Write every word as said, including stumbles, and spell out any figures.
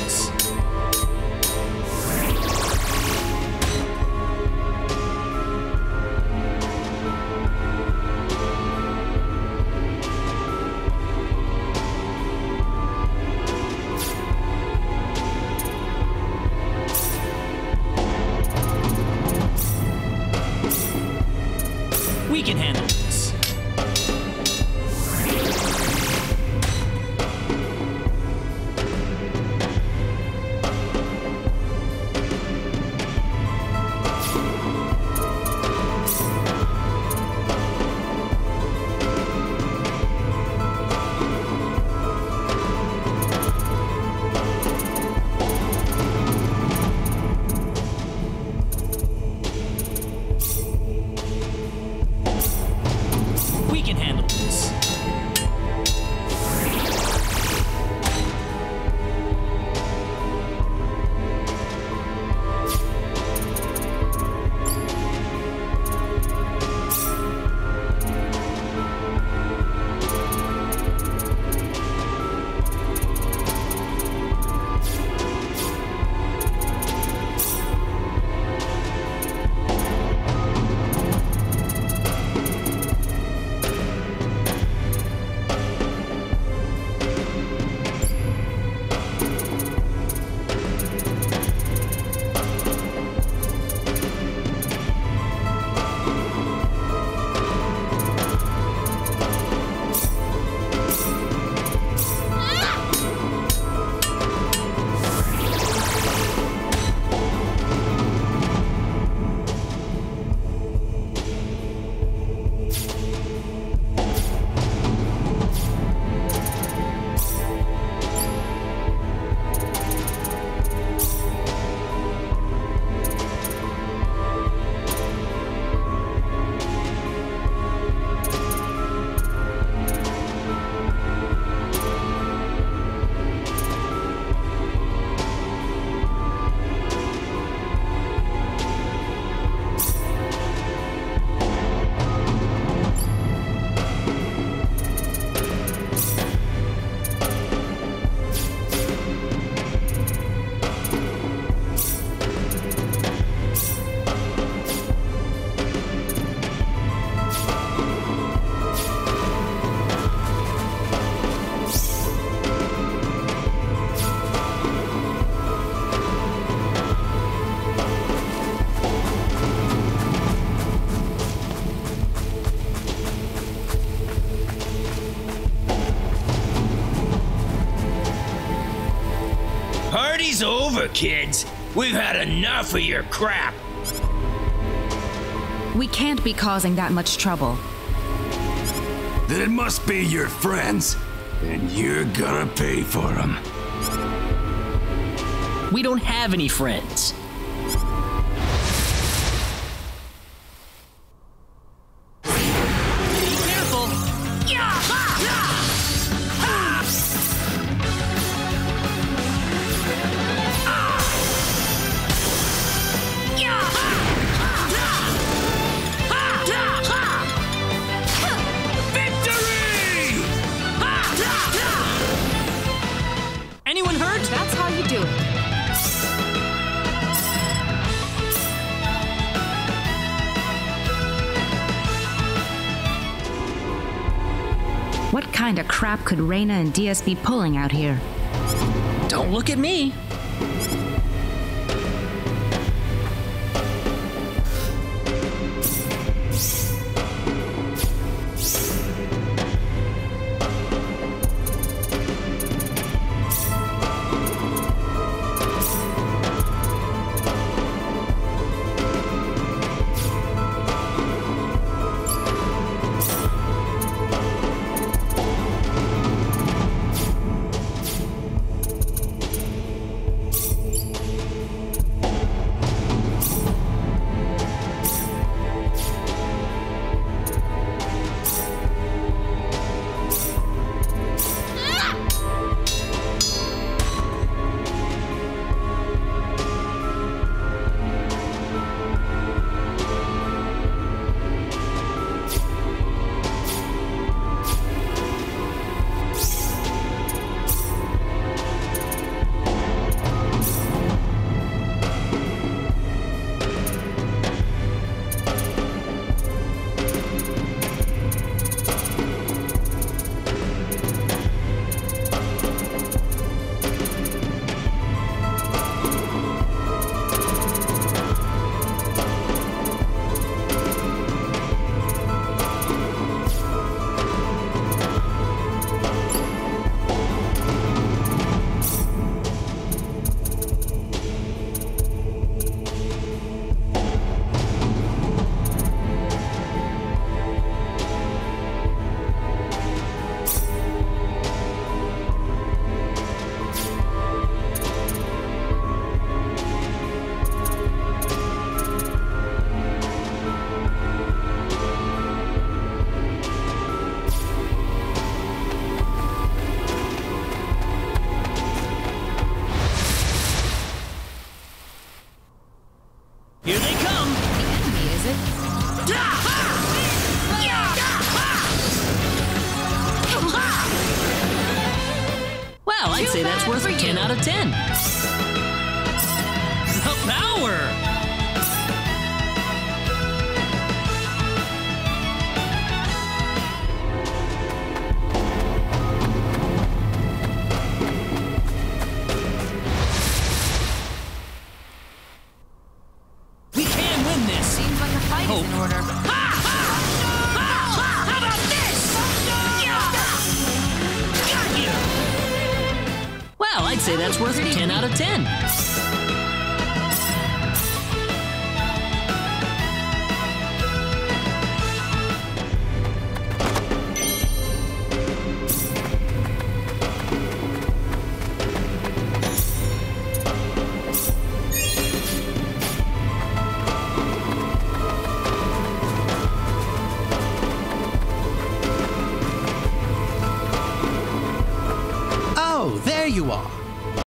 Yes. We can handle this. Party's over, kids. We've had enough of your crap. We can't be causing that much trouble. Then it must be your friends, and you're gonna pay for them. We don't have any friends. That's how you do it. What kind of crap could Reyna and D S be pulling out here? Don't look at me. out of ten. The power! I'd say that's worth a ten out of ten.